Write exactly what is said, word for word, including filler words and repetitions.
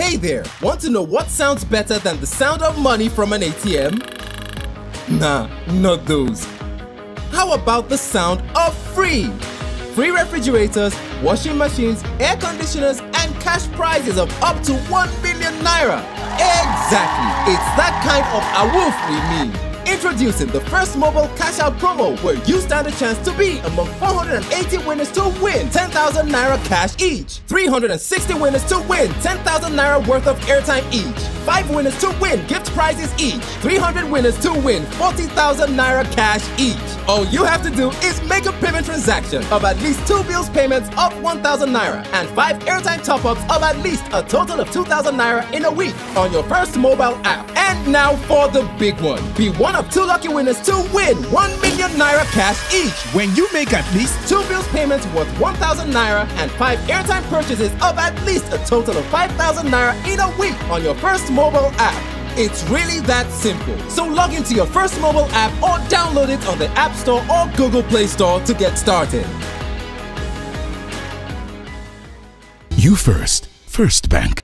Hey there, want to know what sounds better than the sound of money from an A T M? Nah, not those. How about the sound of free? Free refrigerators, washing machines, air conditioners, and cash prizes of up to one million naira. Exactly, it's that kind of awoof we mean. Introducing the FirstMobile Cash Out promo, where you stand a chance to be among four hundred eighty winners to win ten thousand naira cash each, three hundred sixty winners to win ten thousand naira worth of airtime each, five winners to win gift prizes each, three hundred winners to win forty thousand naira cash each. All you have to do is make a payment transaction of at least two bills payments of one thousand naira and five airtime top-ups of at least a total of two thousand naira in a week on your FirstMobile app. And now for the big one. Be one of two lucky winners to win one million naira cash each when you make at least two bills payments worth one thousand naira and five airtime purchases of at least a total of five thousand naira in a week on your FirstMobile app. It's really that simple. So log into your FirstMobile app or download it on the App Store or Google Play Store to get started. You first, First Bank.